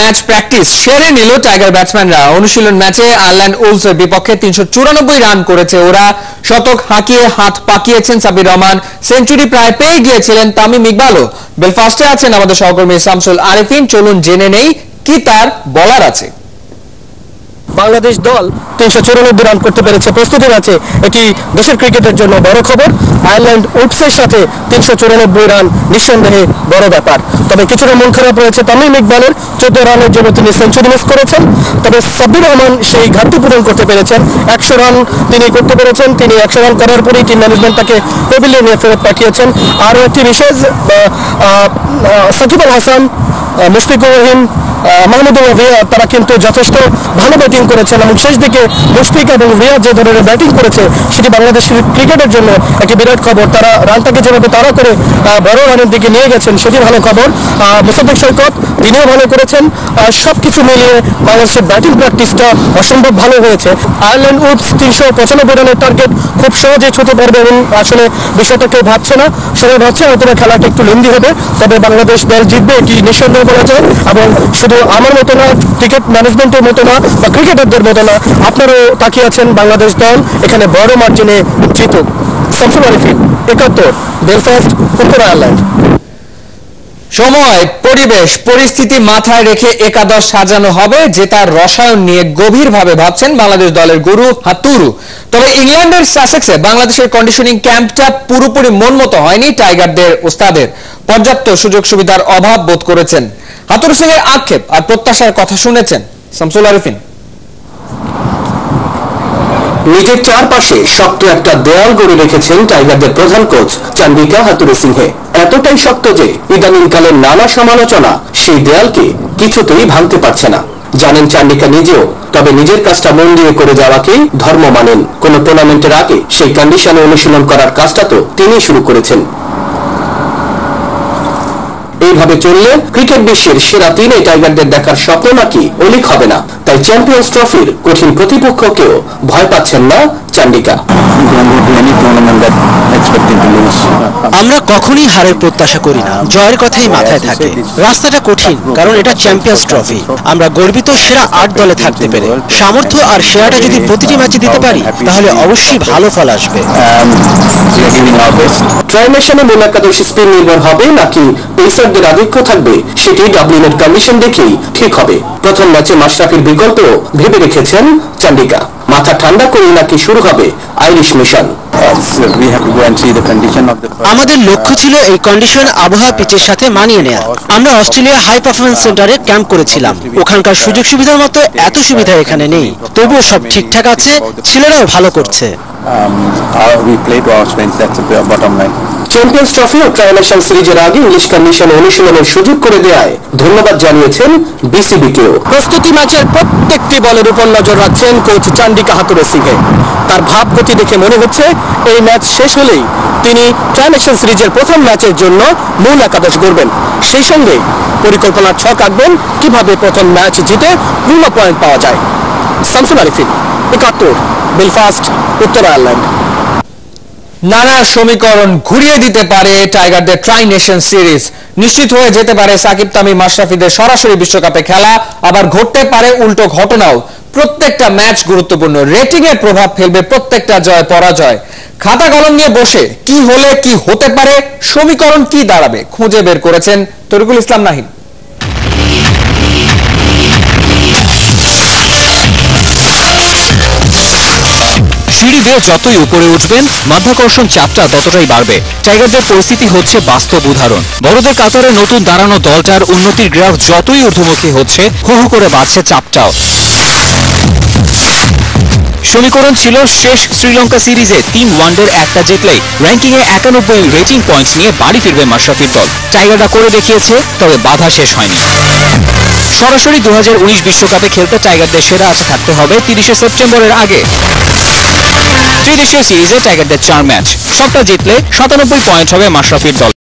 match practice सेरे निल tiger बैट्समैनरा अनुशीलन मैचे Ireland उल्सर विपक्षे 394 रान करेছে ওরা শতক হাঁকিয়ে হাত পাকিয়েছেন সাবির রহমান সেঞ্চুরি প্রায় পেয়ে গিয়েছিলেন তামিম ইকবালও বেলফাস্টে আছেন আমাদের সহকর্মী শামসুল আরিফিন চলুন জেনে নেই কি তার বলার আছে বাংলাদেশ দল 394 রান করতে পেরেছে প্রস্তুতি আছে এটি দেশের ক্রিকেটের জন্য বড় খবর আয়ারল্যান্ড উডসের সাথে 394 রান নিঃসন্দেহে বড় ব্যাপার তবে কিছুটা মন খারাপ রয়েছে তামিম ইকবালের 14 রানের জন্য তিনি সেঞ্চুরি মিস করেছেন তবে সাব্বির রহমান সেই ঘাটতি পূরণ করতে পেরেছেন 100 রান তিনি করতে পেরেছেন তিনি 100 রান করার পরেই টিম ম্যানেজমেন্ট তাকে পেভিলিয়নে ফেরত পাঠিয়েছেন আর একটি বিশেষ সাকিব আল হাসান মুশফিকুর রহিম তারা কিন্তু যথেষ্ট ভালো ব্যাটিং করেছেন এবং শেষ দিকে মুশফিক এবং রিয়াজ যে ধরনের ব্যাটিং করেছে সেটি বাংলাদেশের ক্রিকেটের জন্য একটি বিরাট খবর তারা রানটাকে যেভাবে তাড়া করে বড় রানের দিকে নিয়ে গেছেন সেটি ভালো খবর মুস্তাফিজ সাকিব তিনিও ভালো করেছেন সবকিছু মিলিয়ে বাংলাদেশের ব্যাটিং প্র্যাকটিসটা অসম্ভব ভালো হয়েছে আয়ারল্যান্ড উডস 395 রানের টার্গেট খুব সহজে ছুঁতে পারবে এবং আসলে বিষয়টা কেউ ভাবছে না সবাই ভাবছে হয়তো খেলাটা একটু লেন্দি হবে তবে বাংলাদেশ দল জিতবে এটি নিঃসন্দেহে বলা যায় এবং আমার মতো না ক্রিকেট ম্যানেজমেন্টের মতো না বা ক্রিকেটারদের মতো না আপনারাও তাকিয়ে আছেন বাংলাদেশ দল এখানে বড় মার্জিনে জিতুক শামসুল আরিফিন 71 বেলফাস্ট উত্তর আয়ারল্যান্ড সময় পরিবেশ পরিস্থিতি মাথায় রেখে একাদশ সাজানো হবে জেতার রসায়ন নিয়ে গভীরভাবে ভাবছেন বাংলাদেশ দলের গুরু হাতুরু তবে ইংল্যান্ডের সাসেক্সে বাংলাদেশের কন্ডিশনিং ক্যাম্পটা পুরোপুরি মনমতো হয়নি টাইগারদের ওস্তাদের পর্যাপ্ত সুযোগ সুবিধার অভাব বোধ করেছেন হাতুরু সিং এর আক্ষেপ আর প্রত্যাশার কথা শুনেছেন শামসুল আরিফিন নিজের চারপাশে শক্ত একটা দেয়াল গড়ে রেখেছেন টাইগারদের প্রধান কোচ চান্ডিকা হাতুরু সিংহ এতটাই শক্ত যে ইদানিংকালের নানা সমালোচনা সেই দেয়ালকে কিছুতেই ভাঙতে পারছে না জানেন চান্ডিকা নিজেও তবে নিজের কাজটা মন দিয়ে করে যাওয়াকে ধর্ম মানেন কোনো টুর্নামেন্টের আগে সেই কন্ডিশনে অনুশীলন করার কাজটা তো তিনি শুরু করেছেন এইভাবে চললে ক্রিকেট বিশ্বের সেরা তিনে টাইগারদের দেখার স্বপ্ন নাকি অলীক হবে না তাই চ্যাম্পিয়ন্স ট্রফির কঠিন প্রতিপক্ষকেও ভয় পাচ্ছেন না চান্ডিকা আমরা কখনোই হারের প্রত্যাশা করি না জয়ের কথাই মাথায় থাকে রাস্তাটা কঠিন কারণ এটা চ্যাম্পিয়ন্স ট্রফি আমরা গর্বিত সেরা ৮ দলে থাকতে পেরে সামর্থ্য আর সেরাটা যদি প্রতিটি ম্যাচে দিতে পারি তাহলে অবশ্যই ভালো ফল আসবে ট্রাইমেশনে মোনাকাদের স্পিন নির্ভর হবে নাকি পেসারদের আধিক্য থাকবে সেটি ডাবলিনের কন্ডিশন দেখেই ঠিক হবে প্রথম ম্যাচে মাশরাফির বিকল্পও ভেবে রেখেছেন চান্ডিকা মাথা ঠান্ডা করে নাকি শুরু হবে আইরিশ মিশন আমাদের লক্ষ্য ছিল এই কন্ডিশন আবহাওয়া পিচের সাথে মানিয়ে নেওয়া আমরা অস্ট্রেলিয়া হাই পারফরম্যান্স সেন্টারে ক্যাম্প করেছিলাম ওখানকার সুযোগ সুবিধার মতো এত সুবিধা এখানে নেই তবুও সব ঠিকঠাক আছে ছেলেরাও ভালো করছে চ্যাম্পিয়ন্স ট্রফি ও ট্রাইনেশন সিরিজের আগে ইংলিশ কন্ডিশন অনুশীলনের সুযোগ করে দেওয়ায় ধন্যবাদ জানিয়েছেন বিসিবিকেও প্রস্তুতি ম্যাচের প্রত্যেকটি বলের উপর নজর রাখছেন কোচ চান্ডিকা হাতুরু সিংহ তার ভাবগতি দেখে মনে হচ্ছে এই ম্যাচ শেষ হলেই তিনি ট্রাইনেশন সিরিজের প্রথম ম্যাচের জন্য মূল একাদশ গড়বেন সেই সঙ্গে পরিকল্পনার ছক আঁকবেন কিভাবে প্রথম ম্যাচ জিতে পূর্ণ পয়েন্ট পাওয়া যায় শামসুল আরিফিন 71 বেলফাস্ট উত্তর আয়ারল্যান্ড নানা সমীকরণ ঘুরিয়ে দিতে পারে টাইগারদের ট্রাই নেশন সিরিজ নিশ্চিত হয়ে যেতে পারে সাকিব তামিম মাশরাফিদের সরাসরি বিশ্বকাপে খেলা আবার ঘটতে পারে উল্টো ঘটনাও প্রত্যেকটা ম্যাচ গুরুত্বপূর্ণ রেটিং এ প্রভাব ফেলবে প্রত্যেকটা জয় পরাজয় খাতা কলম নিয়ে বসে কি হলে কি হতে পারে সমীকরণ কি দাঁড়াবে খুঁজে বের করেছেন তরিকুল ইসলাম নাহিদ সিঁড়ি দিয়ে যতই উপরে উঠবেন মাধ্যাকর্ষণ চাপটা ততটাই বাড়বে টাইগারদের পরিস্থিতি হচ্ছে বাস্তব উদাহরণ বড়দের কাতারে নতুন দাঁড়ানো দলটার উন্নতির গ্রাফ যতই ঊর্ধ্বমুখী হচ্ছে হু হু করে বাড়ছে চাপটাও সমীকরণ ছিল শেষ শ্রীলঙ্কা সিরিজে টিম ওয়ানডের একটা জিতলেই র্যাঙ্কিংয়ে 91 রেটিং পয়েন্টস নিয়ে বাড়ি ফিরবে মাশরাফির দল টাইগাররা করে দেখিয়েছে তবে বাধা শেষ হয়নি সরাসরি 2019 বিশ্বকাপে খেলতে টাইগারদের সেরা আশা থাকতে হবে 30শে সেপ্টেম্বরের আগে ত্রিদেশীয় সিরিজে টাইগারদের 4 ম্যাচ সবটা জিতলে 97 পয়েন্ট হবে মাশরাফির দল